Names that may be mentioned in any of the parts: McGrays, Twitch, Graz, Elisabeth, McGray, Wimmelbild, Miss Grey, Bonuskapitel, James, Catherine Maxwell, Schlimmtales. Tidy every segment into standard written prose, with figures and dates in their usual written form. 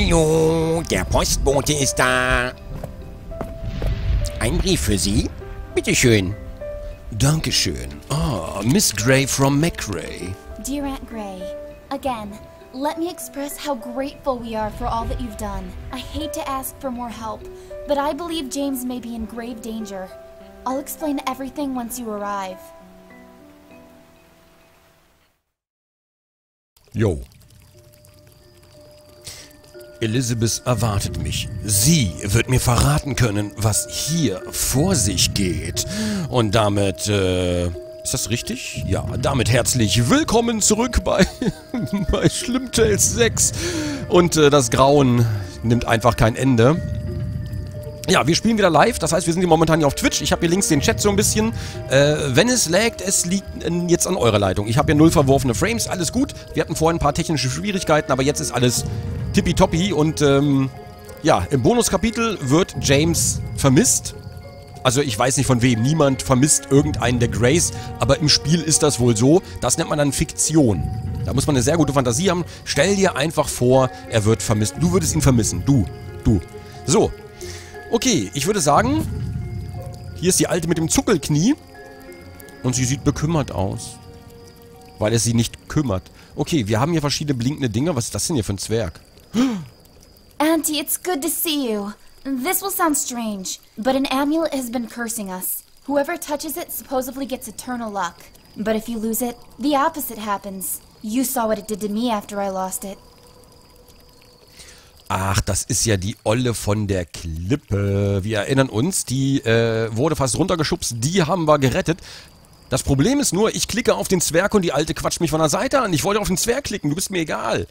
Hallo, der Postbote ist da. Ein Brief für Sie? Bitteschön. Dankeschön. Ah, Miss Grey from McGray. Dear Aunt Grey, again, let me express how grateful we are for all that you've done. I hate to ask for more help, but I believe James may be in grave danger. I'll explain everything once you arrive. Jo. Elisabeth erwartet mich. Sie wird mir verraten können, was hier vor sich geht. Und damit, ist das richtig? Ja, damit herzlich willkommen zurück bei, bei Schlimmtales 6. Und das Grauen nimmt einfach kein Ende. Ja, wir spielen wieder live, das heißt, wir sind hier momentan hier auf Twitch. Ich habe hier links den Chat so ein bisschen. Wenn es laggt, es liegt jetzt an eurer Leitung. Ich habe hier 0 verworfene Frames, alles gut. Wir hatten vorhin ein paar technische Schwierigkeiten, aber jetzt ist alles tippitoppi. Und ja, im Bonuskapitel wird James vermisst. Also ich weiß nicht von wem, niemand vermisst irgendeinen der Grays, aber im Spiel ist das wohl so. Das nennt man dann Fiktion. Da muss man eine sehr gute Fantasie haben. Stell dir einfach vor, er wird vermisst. Du würdest ihn vermissen, du. So. Okay, ich würde sagen, hier ist die Alte mit dem Zuckelknie und sie sieht bekümmert aus, weil es sie nicht kümmert. Okay, wir haben hier verschiedene blinkende Dinge. Was ist das denn hier für ein Zwerg? Auntie, it's good to see you. This will sound strange, but an amulet has been cursing us. Whoever touches it supposedly gets eternal luck. But if you lose it, the opposite happens. You saw what it did to me after I lost it. Ach, das ist ja die Olle von der Klippe. Wir erinnern uns, die wurde fast runtergeschubst. Die haben wir gerettet. Das Problem ist nur, ich klicke auf den Zwerg und die Alte quatscht mich von der Seite an. Ich wollte auf den Zwerg klicken, du bist mir egal.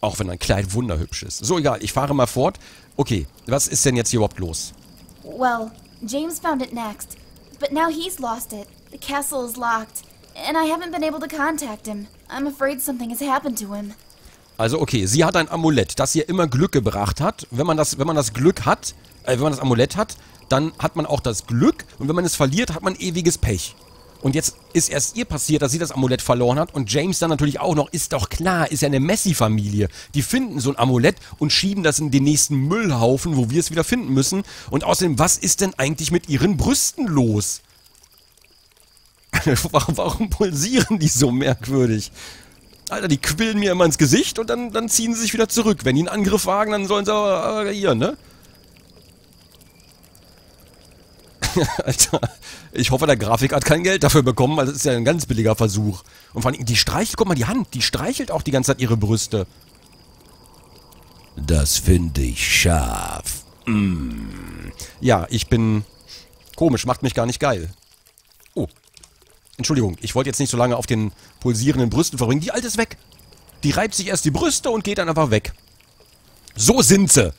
Auch wenn ein Kleid wunderhübsch ist. So, egal, ich fahre mal fort. Okay, was ist denn jetzt hier überhaupt los? Well, James found it next. But now he's lost it. The castle is locked. And I haven't been able to contact him. I'm afraid something has happened to him. Also okay, sie hat ein Amulett, das ihr immer Glück gebracht hat. Wenn man das Amulett hat, dann hat man auch das Glück. Und wenn man es verliert, hat man ewiges Pech. Und jetzt ist erst ihr passiert, dass sie das Amulett verloren hat. Und James dann natürlich auch noch. Ist doch klar, ist ja eine Messi-Familie. Die finden so ein Amulett und schieben das in den nächsten Müllhaufen, wo wir es wieder finden müssen. Und außerdem, was ist denn eigentlich mit ihren Brüsten los? Warum pulsieren die so merkwürdig? Alter, die quillen mir immer ins Gesicht und dann ziehen sie sich wieder zurück. Wenn die einen Angriff wagen, dann sollen sie aber hier, ne? Alter, ich hoffe, der Grafiker hat kein Geld dafür bekommen, weil das ist ja ein ganz billiger Versuch. Und vor allem, die streichelt, guck mal, die Hand, die streichelt auch die ganze Zeit ihre Brüste. Das finde ich scharf. Mm. Ja, ich bin... Komisch, macht mich gar nicht geil. Oh. Entschuldigung, ich wollte jetzt nicht so lange auf den pulsierenden Brüsten verbringen. Die Alte ist weg. Die reibt sich erst die Brüste und geht dann einfach weg. So sind sie.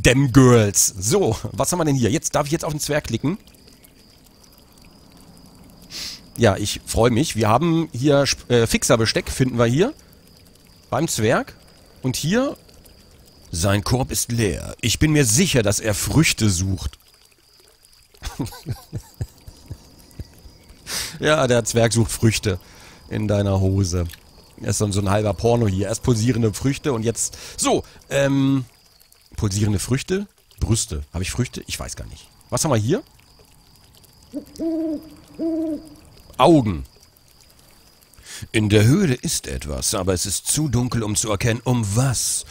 Damn Girls. So, was haben wir denn hier? Jetzt darf ich jetzt auf den Zwerg klicken. Ja, ich freue mich. Wir haben hier Fixerbesteck, finden wir hier. Beim Zwerg. Und hier... Sein Korb ist leer. Ich bin mir sicher, dass er Früchte sucht. Ja, der Zwerg sucht Früchte in deiner Hose. Er ist dann so ein halber Porno hier. Erst pulsierende Früchte und jetzt... So, pulsierende Früchte? Brüste. Habe ich Früchte? Ich weiß gar nicht. Was haben wir hier? Augen. In der Höhle ist etwas, aber es ist zu dunkel, um zu erkennen, um was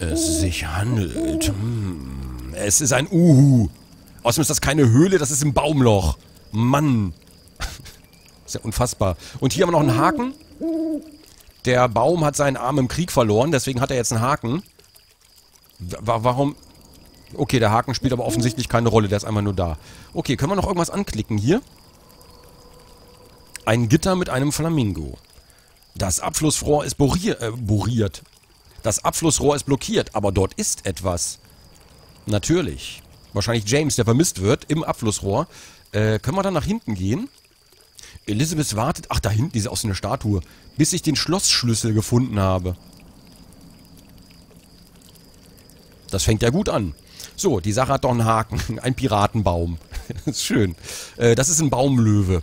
es sich handelt. Hm. Es ist ein Uhu. Außerdem ist das keine Höhle, das ist ein Baumloch. Mann. Ist ja unfassbar. Und hier haben wir noch einen Haken. Der Baum hat seinen Arm im Krieg verloren, deswegen hat er jetzt einen Haken. Warum? Okay, der Haken spielt aber offensichtlich keine Rolle, der ist einfach nur da. Okay, können wir noch irgendwas anklicken hier? Ein Gitter mit einem Flamingo. Das Abflussrohr ist boriert. Das Abflussrohr ist blockiert, aber dort ist etwas. Natürlich. Wahrscheinlich James, der vermisst wird, im Abflussrohr. Können wir dann nach hinten gehen? Elisabeth wartet... Ach, da hinten ist aus einer Statue. Bis ich den Schlossschlüssel gefunden habe. Das fängt ja gut an. So, die Sache hat doch einen Haken. Ein Piratenbaum. Das ist schön. Das ist ein Baumlöwe.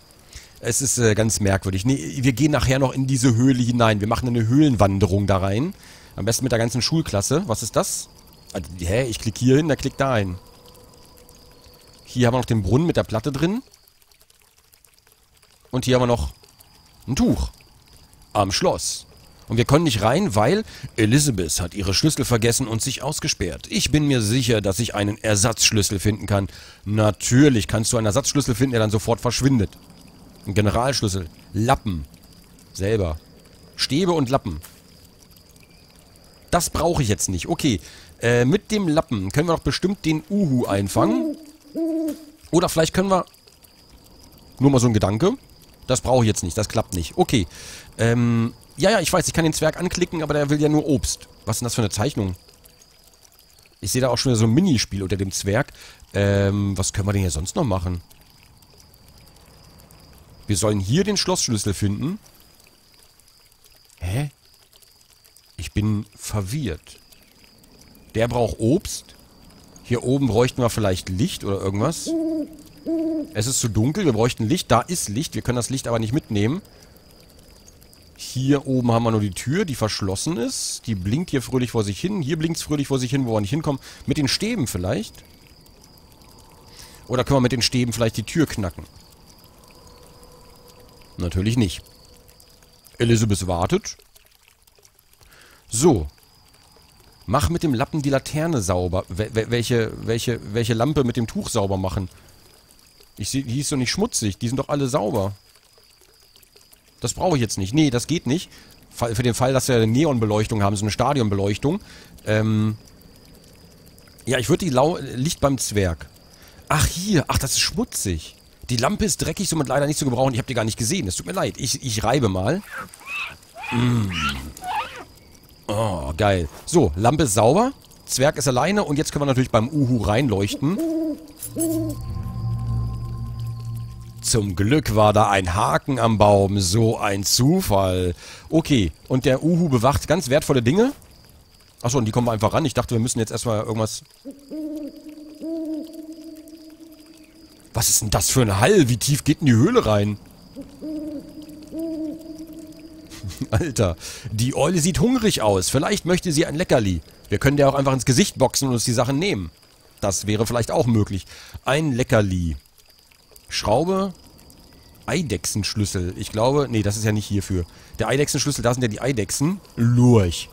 Es ist ganz merkwürdig. Nee, wir gehen nachher noch in diese Höhle hinein. Wir machen eine Höhlenwanderung da rein. Am besten mit der ganzen Schulklasse. Was ist das? Also, hä, ich klicke hier hin, der klickt da hin. Hier haben wir noch den Brunnen mit der Platte drin. Und hier haben wir noch ein Tuch. Am Schloss. Und wir können nicht rein, weil Elisabeth hat ihre Schlüssel vergessen und sich ausgesperrt. Ich bin mir sicher, dass ich einen Ersatzschlüssel finden kann. Natürlich kannst du einen Ersatzschlüssel finden, der dann sofort verschwindet. Ein Generalschlüssel. Lappen. Selber. Stäbe und Lappen. Das brauche ich jetzt nicht. Okay. Mit dem Lappen können wir doch bestimmt den Uhu einfangen. Oder vielleicht können wir... Nur mal so ein Gedanke. Das brauche ich jetzt nicht. Das klappt nicht. Okay. Ja, ja, ich weiß, ich kann den Zwerg anklicken, aber der will ja nur Obst. Was ist denn das für eine Zeichnung? Ich sehe da auch schon so ein Minispiel unter dem Zwerg. Was können wir denn hier sonst noch machen? Wir sollen hier den Schlossschlüssel finden. Hä? Ich bin verwirrt. Der braucht Obst. Hier oben bräuchten wir vielleicht Licht oder irgendwas. Es ist zu dunkel, wir bräuchten Licht. Da ist Licht, wir können das Licht aber nicht mitnehmen. Hier oben haben wir nur die Tür, die verschlossen ist. Die blinkt hier fröhlich vor sich hin. Hier blinkt es fröhlich vor sich hin, wo wir nicht hinkommen. Mit den Stäben vielleicht. Oder können wir mit den Stäben vielleicht die Tür knacken? Natürlich nicht. Elisabeth wartet. So. Mach mit dem Lappen die Laterne sauber. Welche Lampe mit dem Tuch sauber machen? Ich sehe, die ist doch nicht schmutzig. Die sind doch alle sauber. Das brauche ich jetzt nicht. Nee, das geht nicht. Für den Fall, dass wir eine Neonbeleuchtung haben, so eine Stadionbeleuchtung. Ja, ich würde die Licht beim Zwerg. Ach, hier. Ach, das ist schmutzig. Die Lampe ist dreckig, somit leider nicht zu gebrauchen. Ich habe die gar nicht gesehen. Es tut mir leid. Ich reibe mal. Oh, geil. So, Lampe ist sauber. Zwerg ist alleine. Und jetzt können wir natürlich beim Uhu reinleuchten. Zum Glück war da ein Haken am Baum. So ein Zufall. Okay, und der Uhu bewacht ganz wertvolle Dinge. Achso, und die kommen wir einfach ran. Ich dachte, wir müssen jetzt erstmal irgendwas... Was ist denn das für ein Hall? Wie tief geht in die Höhle rein? Alter, die Eule sieht hungrig aus. Vielleicht möchte sie ein Leckerli. Wir können der auch einfach ins Gesicht boxen und uns die Sachen nehmen. Das wäre vielleicht auch möglich. Ein Leckerli. Schraube, Eidechsenschlüssel. Ich glaube, nee, das ist ja nicht hierfür. Der Eidechsenschlüssel, da sind ja die Eidechsen. Lurch.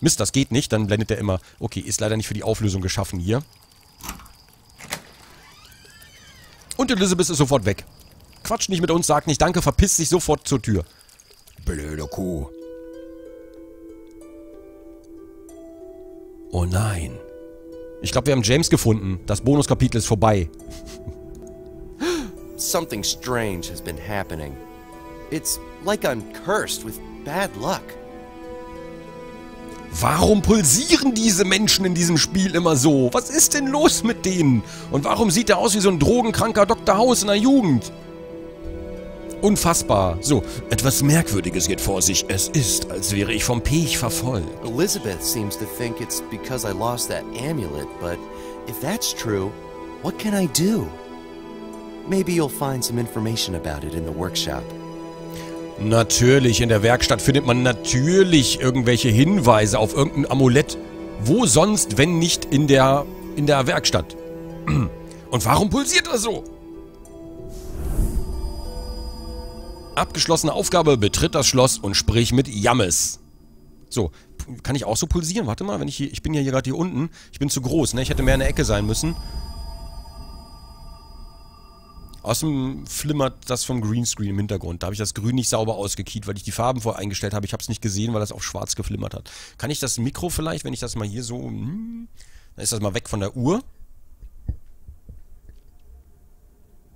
Mist, das geht nicht, dann blendet der immer. Okay, ist leider nicht für die Auflösung geschaffen hier. Und Elisabeth ist sofort weg. Quatsch nicht mit uns, sagt nicht danke, verpisst sich sofort zur Tür. Blöde Kuh. Oh nein. Ich glaube, wir haben James gefunden. Das Bonuskapitel ist vorbei. Something strange has been happening. It's like I'm cursed with bad luck. Warum pulsieren diese Menschen in diesem Spiel immer so? Was ist denn los mit denen? Und warum sieht er aus wie so ein drogenkranker Dr. House in der Jugend? Unfassbar. So, etwas Merkwürdiges geht vor sich. Es ist, als wäre ich vom Pech verfolgt. Elisabeth seems to think it's because I lost that amulet, but if that's true, what can I do? Maybe you'll find some information about it in the workshop. Natürlich, in der Werkstatt findet man natürlich irgendwelche Hinweise auf irgendein Amulett. Wo sonst, wenn nicht in der Werkstatt? Und warum pulsiert er so? Abgeschlossene Aufgabe, betritt das Schloss und sprich mit James. So, kann ich auch so pulsieren? Warte mal, wenn ich hier, ich bin ja hier gerade hier unten. Ich bin zu groß, ne? Ich hätte mehr in der Ecke sein müssen. Außerdem flimmert das vom Greenscreen im Hintergrund. Da habe ich das Grün nicht sauber ausgekiet, weil ich die Farben vorher eingestellt habe. Ich habe es nicht gesehen, weil das auf schwarz geflimmert hat. Kann ich das Mikro vielleicht, wenn ich das mal hier so... dann ist das mal weg von der Uhr.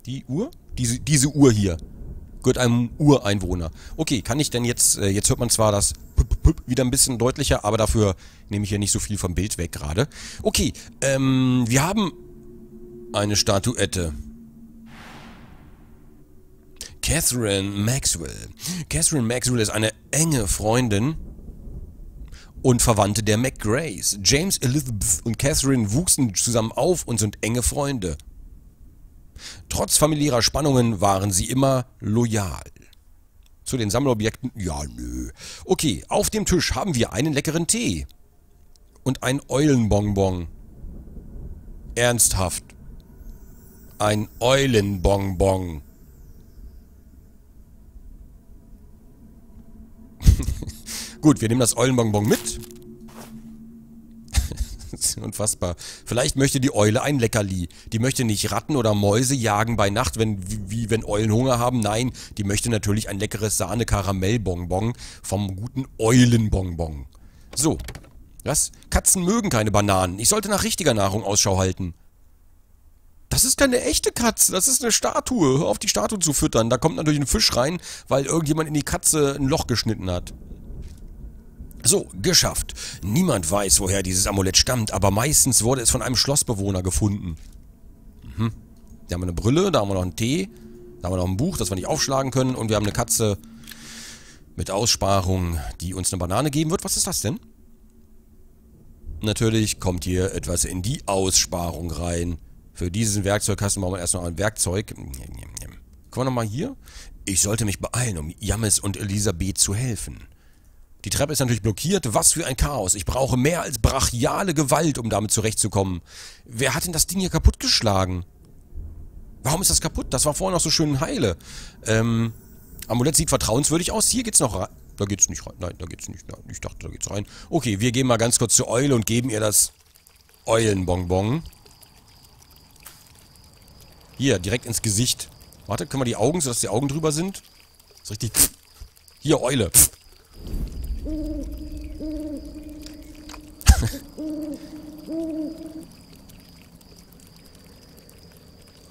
Die Uhr? Diese Uhr hier. Gehört einem Ureinwohner. Okay, kann ich denn jetzt, jetzt hört man zwar das wieder ein bisschen deutlicher, aber dafür nehme ich hier nicht so viel vom Bild weg gerade. Okay, wir haben eine Statuette. Catherine Maxwell. Catherine Maxwell ist eine enge Freundin und Verwandte der McGrays. James, Elizabeth und Catherine wuchsen zusammen auf und sind enge Freunde. Trotz familiärer Spannungen waren sie immer loyal. Zu den Sammelobjekten? Ja, nö. Okay, auf dem Tisch haben wir einen leckeren Tee. Und ein Eulenbonbon. Ernsthaft. Ein Eulenbonbon. Gut, wir nehmen das Eulenbonbon mit. Das ist unfassbar. Vielleicht möchte die Eule ein Leckerli. Die möchte nicht Ratten oder Mäuse jagen bei Nacht, wenn Eulen Hunger haben. Nein, die möchte natürlich ein leckeres Sahne-Karamell-Bonbon vom guten Eulenbonbon. So. Was? Katzen mögen keine Bananen. Ich sollte nach richtiger Nahrung Ausschau halten. Das ist keine echte Katze, das ist eine Statue. Hör auf, die Statue zu füttern. Da kommt natürlich ein Fisch rein, weil irgendjemand in die Katze ein Loch geschnitten hat. So, geschafft. Niemand weiß, woher dieses Amulett stammt, aber meistens wurde es von einem Schlossbewohner gefunden. Mhm. Da haben wir eine Brille, da haben wir noch einen Tee, da haben wir noch ein Buch, das wir nicht aufschlagen können, und wir haben eine Katze mit Aussparung, die uns eine Banane geben wird. Was ist das denn? Natürlich kommt hier etwas in die Aussparung rein. Für diesen Werkzeugkasten brauchen wir erst noch ein Werkzeug. Kommen wir nochmal hier. Ich sollte mich beeilen, um James und Elisabeth zu helfen. Die Treppe ist natürlich blockiert. Was für ein Chaos. Ich brauche mehr als brachiale Gewalt, um damit zurechtzukommen. Wer hat denn das Ding hier kaputtgeschlagen? Warum ist das kaputt? Das war vorhin noch so schön heile. Amulett sieht vertrauenswürdig aus. Hier geht's noch rein. Da geht's nicht rein. Nein, da geht's nicht rein. Ich dachte, da geht's rein. Okay, wir gehen mal ganz kurz zur Eule und geben ihr das Eulenbonbon. Hier, direkt ins Gesicht. Warte, können wir die Augen, sodass die Augen drüber sind? Das ist richtig. Hier, Eule.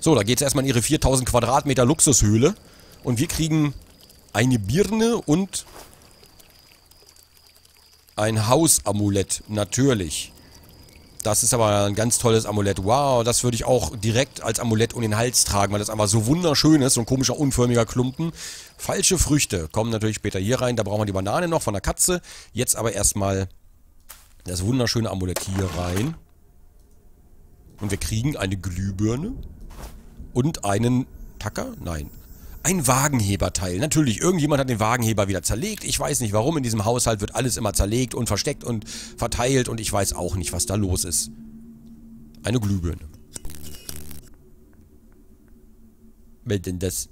So, da geht's erstmal in ihre 4000 Quadratmeter Luxushöhle. Und wir kriegen eine Birne und ein Hausamulett. Natürlich. Das ist aber ein ganz tolles Amulett. Wow, das würde ich auch direkt als Amulett um den Hals tragen, weil das einfach so wunderschön ist. So ein komischer, unförmiger Klumpen. Falsche Früchte kommen natürlich später hier rein. Da brauchen wir die Banane noch von der Katze. Jetzt aber erstmal das wunderschöne Amulett hier rein. Und wir kriegen eine Glühbirne und einen Tacker? Nein. Ein Wagenheberteil. Natürlich, irgendjemand hat den Wagenheber wieder zerlegt. Ich weiß nicht warum. In diesem Haushalt wird alles immer zerlegt und versteckt und verteilt. Und ich weiß auch nicht, was da los ist. Eine Glühbirne. Wer denn das?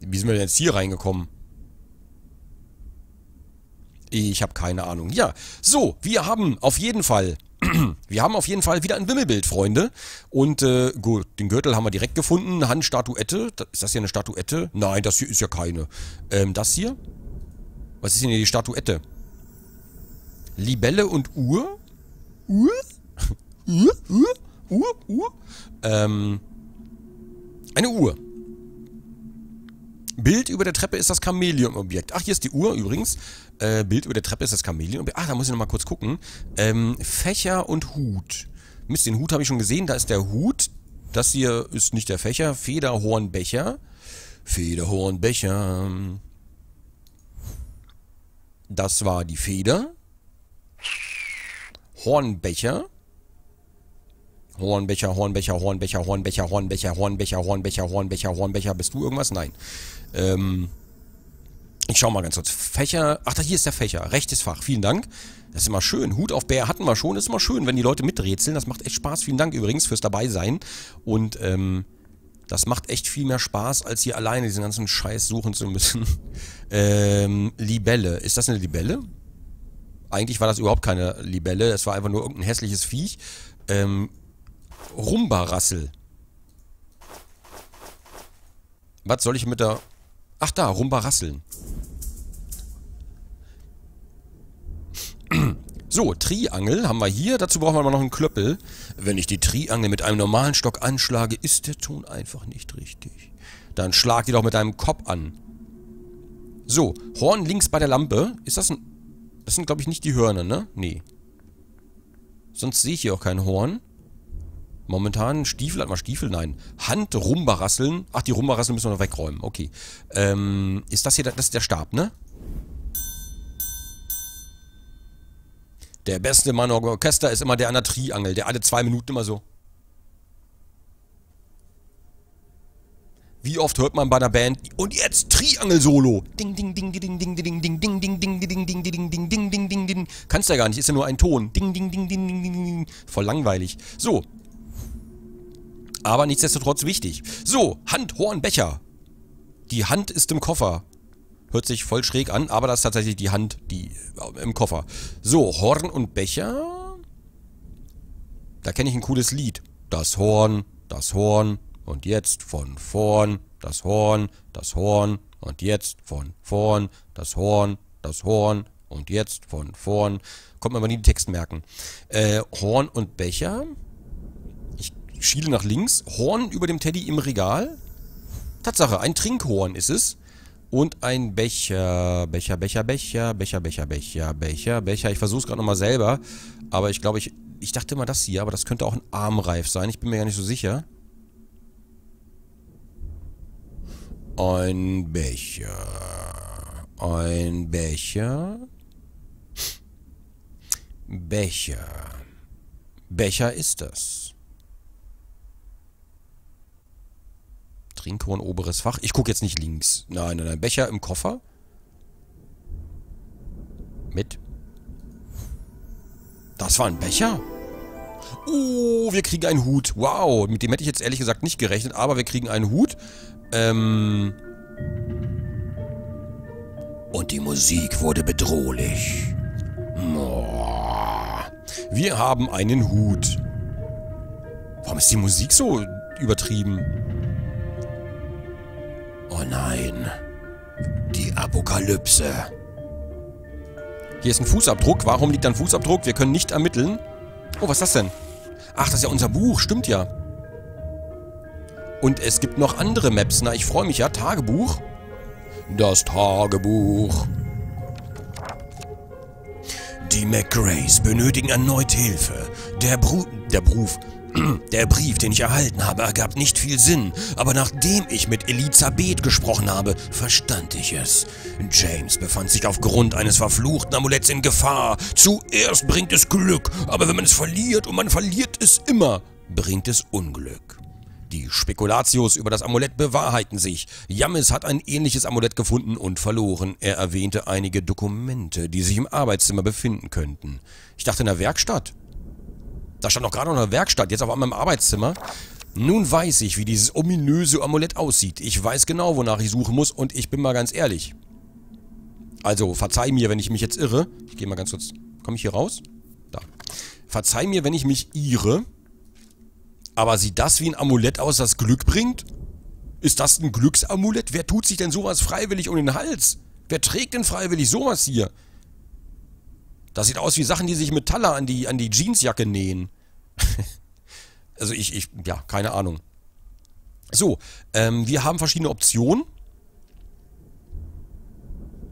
Wie sind wir denn jetzt hier reingekommen? Ich habe keine Ahnung. Ja, so, wir haben auf jeden Fall... Wir haben auf jeden Fall wieder ein Wimmelbild, Freunde. Und gut, den Gürtel haben wir direkt gefunden. Handstatuette. Ist das hier eine Statuette? Nein, das hier ist ja keine. Das hier? Was ist denn hier die Statuette? Libelle und Uhr? Uhr? Uhr? Uhr? Uhr? Uhr? Eine Uhr. Bild über der Treppe ist das Chamäleon-Objekt. Ach, hier ist die Uhr übrigens. Bild über der Treppe ist das Chamäleon-Objekt. Ach, da muss ich nochmal kurz gucken. Fächer und Hut. Mist, den Hut habe ich schon gesehen. Da ist der Hut. Das hier ist nicht der Fächer. Federhornbecher. Federhornbecher. Das war die Feder. Hornbecher. Hornbecher, Hornbecher, Hornbecher, Hornbecher, Hornbecher, Hornbecher, Hornbecher, Hornbecher, Hornbecher. Bist du irgendwas? Nein. Ich schau mal ganz kurz. Fächer. Ach, da hier ist der Fächer. Rechtes Fach. Vielen Dank. Das ist immer schön. Hut auf Bär hatten wir schon. Das ist immer schön, wenn die Leute miträtseln. Das macht echt Spaß. Vielen Dank übrigens fürs Dabeisein. Und das macht echt viel mehr Spaß, als hier alleine diesen ganzen Scheiß suchen zu müssen. Libelle. Ist das eine Libelle? Eigentlich war das überhaupt keine Libelle. Es war einfach nur irgendein hässliches Viech. Rumbarassel. Was soll ich mit der... Ach da, Rumbarasseln. So, Triangel haben wir hier. Dazu brauchen wir aber noch einen Klöppel. Wenn ich die Triangel mit einem normalen Stock anschlage, ist der Ton einfach nicht richtig. Dann schlag die doch mit deinem Kopf an. So, Horn links bei der Lampe. Ist das ein... Das sind, glaube ich, nicht die Hörner, ne? Nee. Sonst sehe ich hier auch kein Horn. Momentan Stiefel, hat man Stiefel? Nein. Hand, Rumbarasseln. Ach, die Rumbarasseln müssen wir noch wegräumen. Okay. Ist das hier, das ist der Stab, ne? Der beste Mann im Orchester ist immer der an der Triangel, der alle 2 Minuten immer so. Wie oft hört man bei einer Band, und jetzt Triangel-Solo. Ding, ding, ding, ding, ding, ding, ding, ding, ding, ding, ding, ding, ding, ding, ding, ding, ding, ding. Kannst ja gar nicht, ist ja nur ein Ton. Ding, ding, ding, ding, ding, ding. Voll langweilig. So. Aber nichtsdestotrotz wichtig. So, Hand, Horn, Becher. Die Hand ist im Koffer. Hört sich voll schräg an, aber das ist tatsächlich die Hand, die im Koffer. So, Horn und Becher. Da kenne ich ein cooles Lied. Das Horn, das Horn. Und jetzt von vorn, das Horn, das Horn. Und jetzt von vorn, das Horn, das Horn. Und jetzt von vorn. Kommt man aber nie den Text merken. Horn und Becher. Ich schiele nach links. Horn über dem Teddy im Regal. Tatsache, ein Trinkhorn ist es. Und ein Becher. Becher, Becher, Becher, Becher, Becher, Becher, Becher, Becher. Ich versuche es gerade nochmal selber. Aber ich glaube, ich dachte immer das hier. Aber das könnte auch ein Armreif sein. Ich bin mir gar nicht so sicher. Ein Becher. Ein Becher. Becher. Becher ist das. Trinkhorn, oberes Fach. Ich gucke jetzt nicht links. Nein, nein, nein. Becher im Koffer. Mit. Das war ein Becher. Oh, wir kriegen einen Hut. Wow, mit dem hätte ich jetzt ehrlich gesagt nicht gerechnet, aber wir kriegen einen Hut. Und die Musik wurde bedrohlich. Wir haben einen Hut. Warum ist die Musik so übertrieben? Oh nein. Die Apokalypse. Hier ist ein Fußabdruck. Warum liegt da ein Fußabdruck? Wir können nicht ermitteln. Oh, was ist das denn? Ach, das ist ja unser Buch. Stimmt ja. Und es gibt noch andere Maps. Na, ich freue mich ja. Tagebuch. Das Tagebuch. Die McGrays benötigen erneut Hilfe. Der Brief, den ich erhalten habe, ergab nicht viel Sinn. Aber nachdem ich mit Elisabeth gesprochen habe, verstand ich es. James befand sich aufgrund eines verfluchten Amuletts in Gefahr. Zuerst bringt es Glück, aber wenn man es verliert, und man verliert es immer, bringt es Unglück. Die Spekulatius über das Amulett bewahrheiten sich. James hat ein ähnliches Amulett gefunden und verloren. Er erwähnte einige Dokumente, die sich im Arbeitszimmer befinden könnten. Ich dachte in der Werkstatt. Da stand doch gerade noch eine Werkstatt, jetzt auf einmal im Arbeitszimmer. Nun weiß ich, wie dieses ominöse Amulett aussieht. Ich weiß genau, wonach ich suchen muss und ich bin mal ganz ehrlich. Also, verzeih mir, wenn ich mich jetzt irre. Ich gehe mal ganz kurz. Komme ich hier raus? Da. Verzeih mir, wenn ich mich irre. Aber sieht das wie ein Amulett aus, das Glück bringt? Ist das ein Glücksamulett? Wer tut sich denn sowas freiwillig um den Hals? Wer trägt denn freiwillig sowas hier? Das sieht aus wie Sachen, die sich mit Taller an die Jeansjacke nähen. Also ja, keine Ahnung. So, wir haben verschiedene Optionen.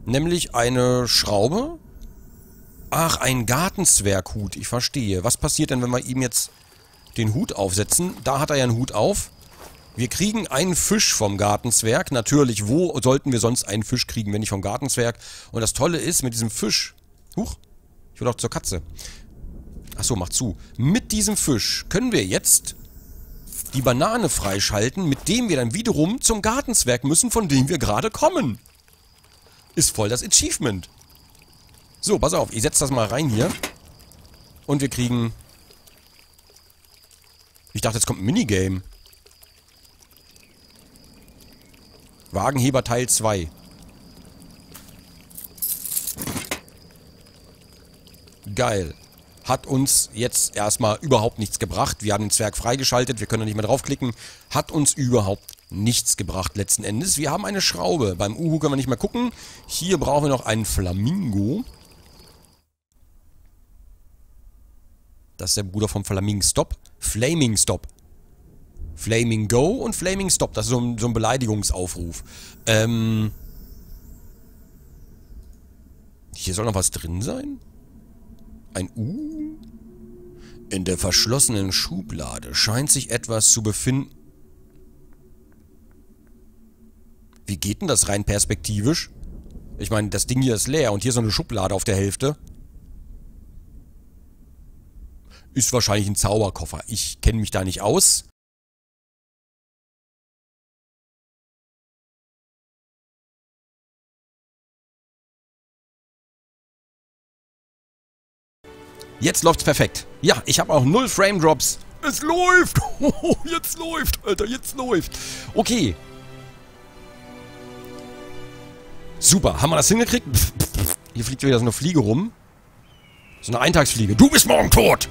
Nämlich eine Schraube. Ach, ein Gartenzwerghut, ich verstehe. Was passiert denn, wenn wir ihm jetzt den Hut aufsetzen? Da hat er ja einen Hut auf. Wir kriegen einen Fisch vom Gartenzwerg. Natürlich, wo sollten wir sonst einen Fisch kriegen, wenn nicht vom Gartenzwerg? Und das Tolle ist, mit diesem Fisch... Huch, ich will auch zur Katze. Achso, mach zu. Mit diesem Fisch können wir jetzt die Banane freischalten, mit dem wir dann wiederum zum Gartenzwerg müssen, von dem wir gerade kommen. Ist voll das Achievement. So, pass auf, ich setze das mal rein hier. Und wir kriegen... Ich dachte, jetzt kommt ein Minigame. Wagenheber Teil 2. Geil. Hat uns jetzt erstmal überhaupt nichts gebracht. Wir haben den Zwerg freigeschaltet, wir können da nicht mehr draufklicken. Hat uns überhaupt nichts gebracht letzten Endes. Wir haben eine Schraube. Beim Uhu können wir nicht mehr gucken. Hier brauchen wir noch einen Flamingo. Das ist der Bruder vom Flaming Stop. Flaming Stop. Flaming Go und Flaming Stop. Das ist so ein Beleidigungsaufruf. Hier soll noch was drin sein? Ein U? In der verschlossenen Schublade scheint sich etwas zu befinden. Wie geht denn das rein perspektivisch? Ich meine, das Ding hier ist leer und hier ist so eine Schublade auf der Hälfte. Ist wahrscheinlich ein Zauberkoffer. Ich kenne mich da nicht aus. Jetzt läuft's perfekt. Ja, ich habe auch 0 Frame Drops. Es läuft! Oh, jetzt läuft, Alter, jetzt läuft. Okay. Super, haben wir das hingekriegt? Hier fliegt wieder so eine Fliege rum. So eine Eintagsfliege. Du bist morgen tot!